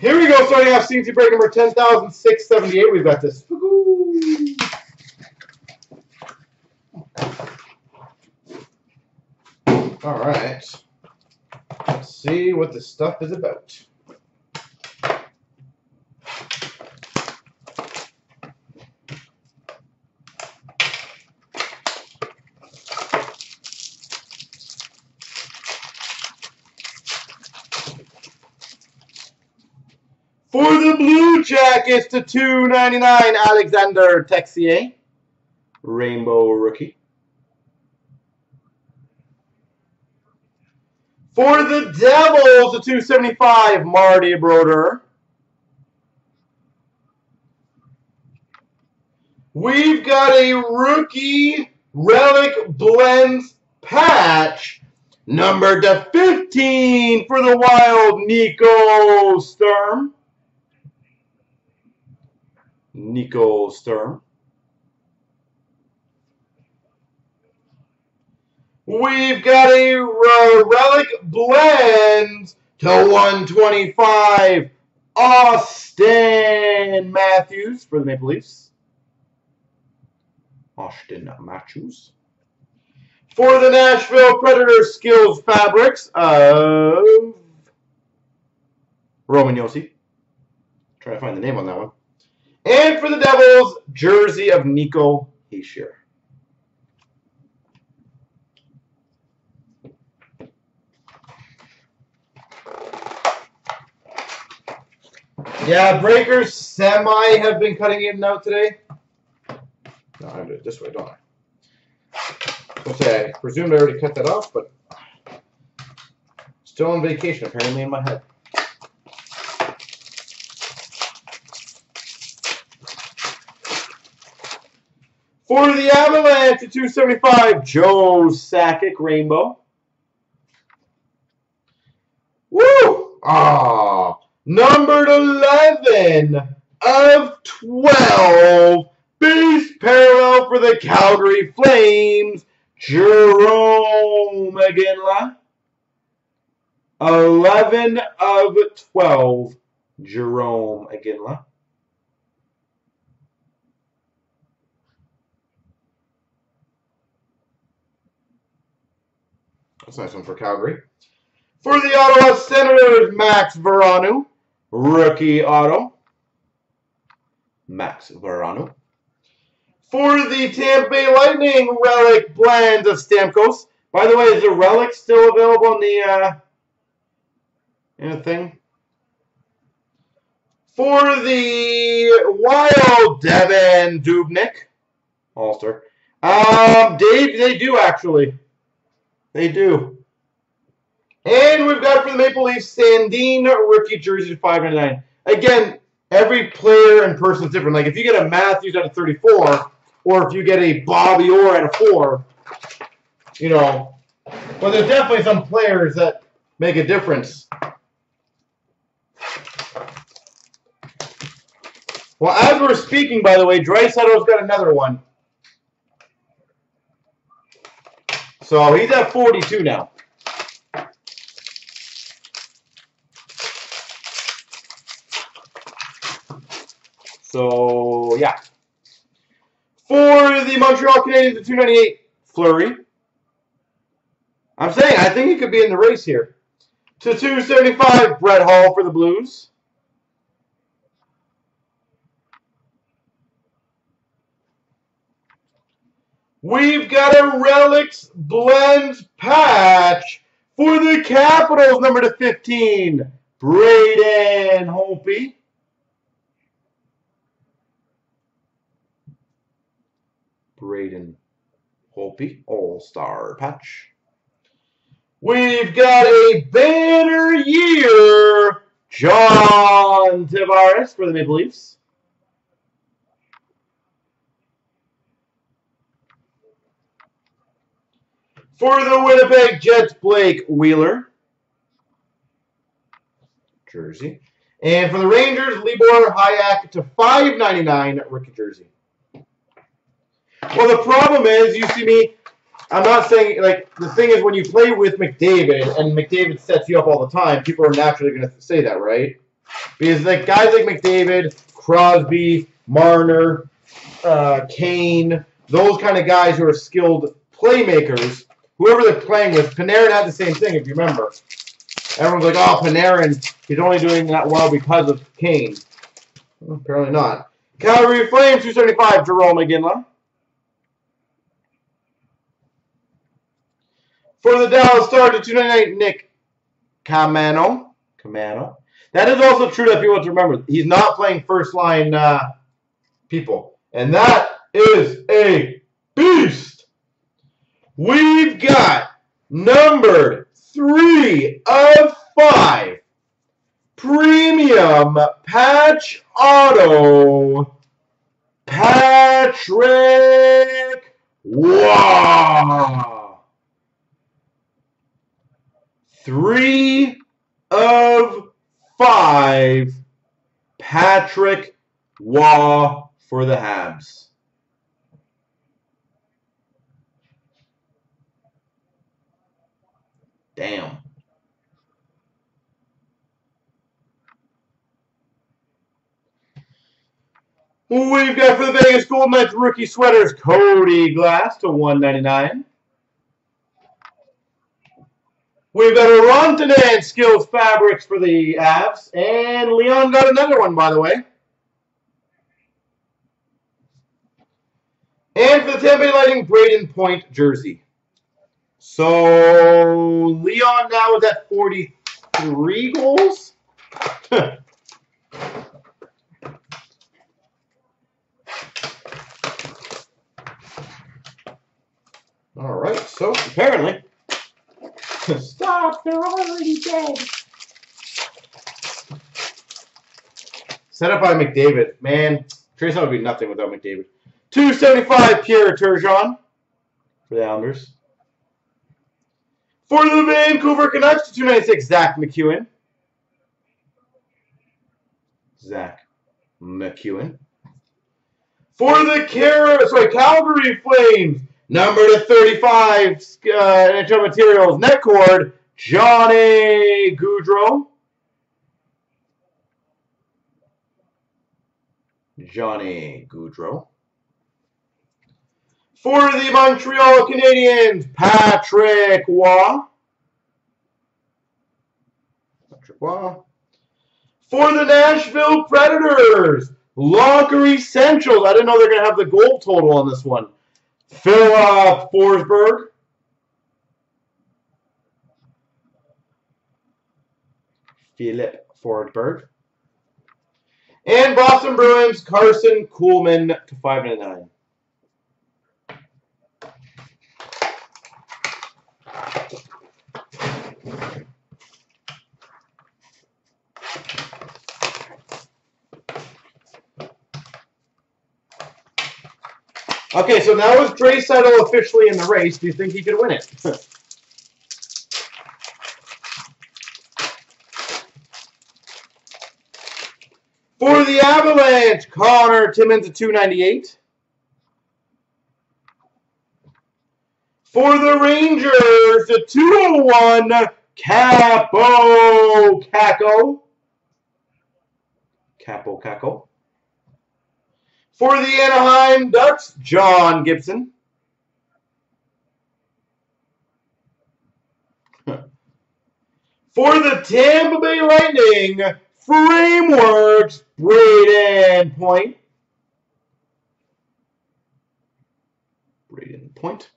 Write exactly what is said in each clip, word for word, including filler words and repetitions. Here we go, starting off C N C break number ten thousand six hundred seventy-eight. We've got this. All right. Let's see what this stuff is about. For the Blue Jackets to two ninety-nine, Alexander Texier, Rainbow Rookie. For the Devils to two seventy-five, Marty Broder. We've got a rookie relic blends patch, number to fifteen for the Wild, Nico Sturm. Nico Sturm. We've got a relic blend to one twenty-five, Auston Matthews for the Maple Leafs. Auston Matthews. For the Nashville Predators, skills fabrics of Roman Josi. Try to find the name on that one. And for the Devils, jersey of Nico Hischier. Yeah, breakers semi have been cutting in and out today. No, I do it this way, don't I? Okay, I presumed I already cut that off, but still on vacation apparently in my head. For the Avalanche at two seventy-five, Joe Sakic, Rainbow. Woo! Ah, numbered eleven of twelve. Base parallel for the Calgary Flames, Jerome McGinley. eleven of twelve, Jerome McGinley. That's a nice one for Calgary. For the Ottawa Senators, Max Veronneau, rookie auto. Max Veronneau. For the Tampa Bay Lightning, relic blend of Stamkos. By the way, is the relic still available in the uh, in the thing? For the Wild, Devan Dubnyk, All-Star. Um, Dave, they do actually. They do. And we've got for the Maple Leafs, Sandin, rookie jersey to five ninety-nine. Again, every player and person is different. Like, if you get a Matthews out of thirty-four, or if you get a Bobby Orr out of four, you know. But there's definitely some players that make a difference. Well, as we're speaking, by the way, Dreisaitl's got another one. So he's at forty-two now. So, yeah. For the Montreal Canadiens, the two ninety-eight, Fleury. I'm saying, I think he could be in the race here. To two seventy-five, Brett Hall for the Blues. We've got a Relics Blend patch for the Capitals, number to fifteen, Braden Holtby. Braden Holtby, All-Star patch. We've got a banner year, John Tavares for the Maple Leafs. For the Winnipeg Jets, Blake Wheeler, jersey. And for the Rangers, Libor Hayek to five ninety-nine, rookie jersey. Well, the problem is, you see me, I'm not saying, like, the thing is when you play with McDavid, and McDavid sets you up all the time, people are naturally going to say that, right? Because like guys like McDavid, Crosby, Marner, uh, Kane, those kind of guys who are skilled playmakers, whoever they're playing with, Panarin had the same thing, if you remember. Everyone's like, oh, Panarin, he's only doing that well because of Kane. Well, apparently not. Calgary Flames, two seventy-five, Jerome Iginla. For the Dallas Stars, to two ninety-eight, Nick Kamano. Kamano. That is also true that people have to remember. He's not playing first-line uh, people. And that is a beast. We've got numbered three of five. Premium patch auto, Patrick Waugh. Three of five, Patrick Waugh for the Habs. Damn. We've got for the Vegas Golden Knights rookie sweaters, Cody Glass to one ninety-nine. We've got a Rontanen Skills Fabrics for the Avs. And Leon got another one, by the way. And for the Tampa Bay Lightning, Braden Point jersey. So Leon now is at forty-three goals. All right, so apparently, stop, they're already dead. Set up by McDavid. Man, Tracy would be nothing without McDavid. two seventy-five, Pierre Turgeon for the Islanders. For the Vancouver Canucks, two ninety-six, Zach McEwen. Zach McEwen. For the Car sorry, Calgary Flames, number to thirty-five, uh, N H L Materials, Netcord, Johnny Gaudreau. Johnny Gaudreau. For the Montreal Canadiens, Patrick Waugh. Patrick Waugh. For the Nashville Predators, Locker Essentials. I didn't know they're going to have the goal total on this one. Philip Forsberg. Philip Forsberg. And Boston Bruins, Carson Kuhlman to five ninety-nine. Okay, so now is Draisaitl officially in the race? Do you think he could win it? For the Avalanche, Connor Timmins at two ninety-eight. For the Rangers, the two oh one, Capo Caco. Capo Caco. For the Anaheim Ducks, John Gibson. For the Tampa Bay Lightning, Frameworks, Braden Point. Braden Point.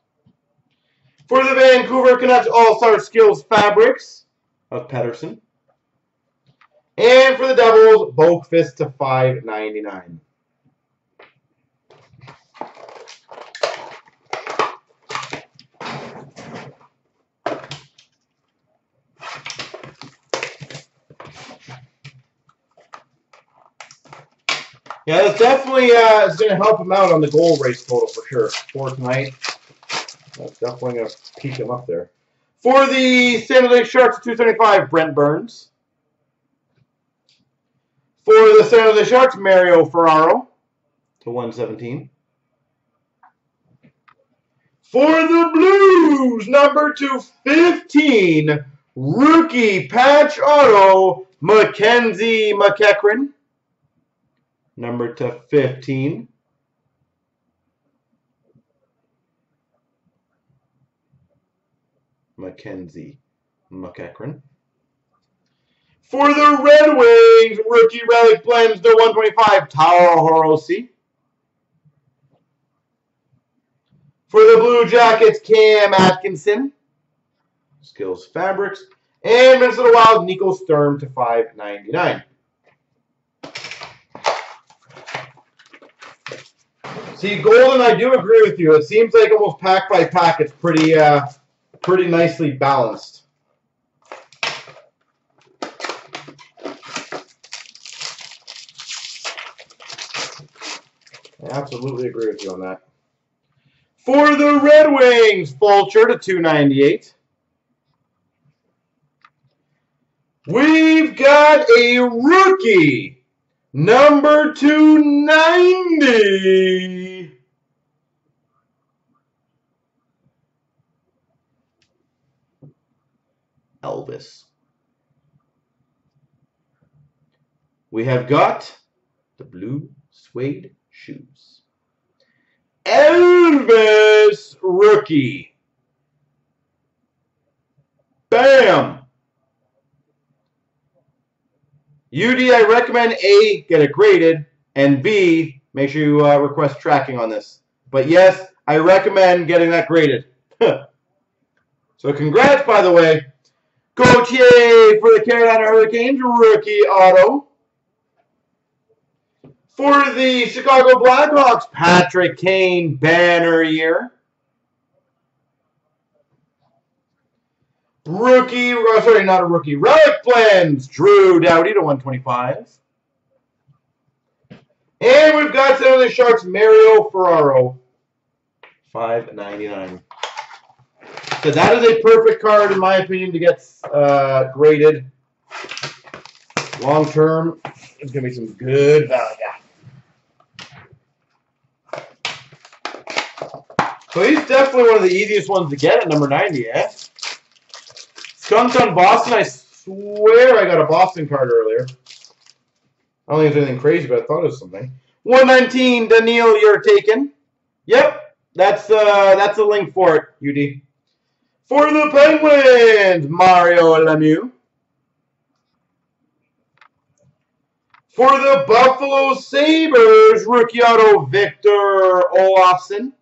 For the Vancouver Canucks, All-Star Skills Fabrics of Pettersson. And for the Devils, Boakfist to five ninety-nine. Yeah, that's definitely uh, it's going to help him out on the goal race total for sure. Fourth night, that's definitely going to peak him up there. For the San Jose Sharks, two seventy-five, Brent Burns. For the San Jose Sharks, Mario Ferraro to one seventeen. For the Blues, number two fifteen, Rookie patch auto, Mackenzie McEachran. Number to fifteen. Mackenzie McEachran. For the Red Wings, rookie relic blends to one twenty-five, Taro Hirose. For the Blue Jackets, Cam Atkinson. Skills Fabrics. And Minnesota Wild, Nico Sturm to five ninety-nine. See, Golden, I do agree with you. It seems like almost pack by pack, it's pretty, uh, pretty nicely balanced. I absolutely agree with you on that. For the Red Wings, Fulcher to two ninety-eight. We've got a rookie, number two ninety. Elvis. We have got the blue suede shoes. Elvis rookie. Bam. U D, I recommend A, get it graded, and B, make sure you uh, request tracking on this. But yes, I recommend getting that graded. So congrats, by the way. Gauthier for the Carolina Hurricanes, rookie auto. For the Chicago Blackhawks, Patrick Kane, banner year. Rookie, oh, sorry, not a rookie. Relic blends, Drew Doughty to one twenty-five. And we've got San Jose Sharks, Mario Ferraro, five ninety-nine. So that is a perfect card, in my opinion, to get uh, graded. Long term, it's going to be some good value. So he's definitely one of the easiest ones to get at number ninety, eh? Dunked on Boston. I swear I got a Boston card earlier. I don't think it was anything crazy, but I thought it was something. one nineteen, Daniil, you're taken. Yep, that's uh, that's a link for it, U D. For the Penguins, Mario Lemieux. For the Buffalo Sabres, rookie auto, Victor Olofsson.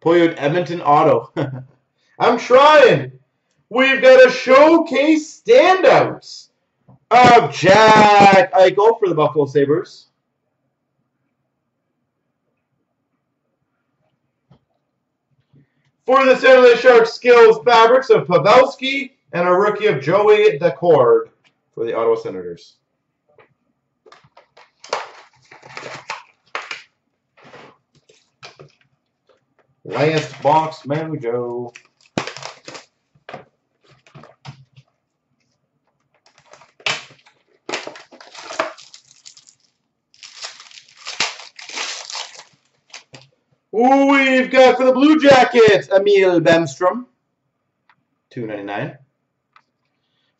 Poyot Edmonton auto. I'm trying. We've got a showcase standouts of Jack Eichel for the Buffalo Sabres. For the San Jose Sharks, skills fabrics of Pavelski and a rookie of Joey Decord for the Ottawa Senators. Last box, Mojo. We've got for the Blue Jackets, Emil Bemstrom, two ninety-nine.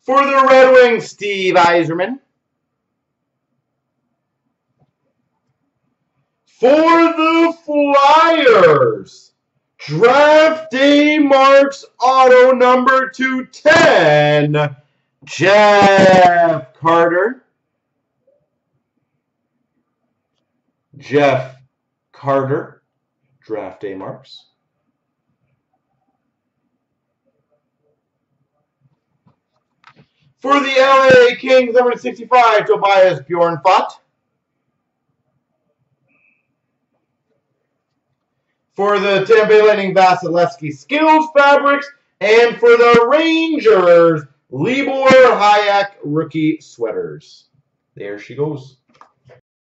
For the Red Wings, Steve Yzerman. For the Flyers, Draft Day Marks auto number two ten, Jeff Carter. Jeff Carter, Draft Day Marks. For the L A Kings, number sixty-five, Tobias Bjornfot. For the Tampa Bay Lightning, Vasilevsky, skills fabrics. And for the Rangers, Libor Hayek, rookie sweaters. There she goes.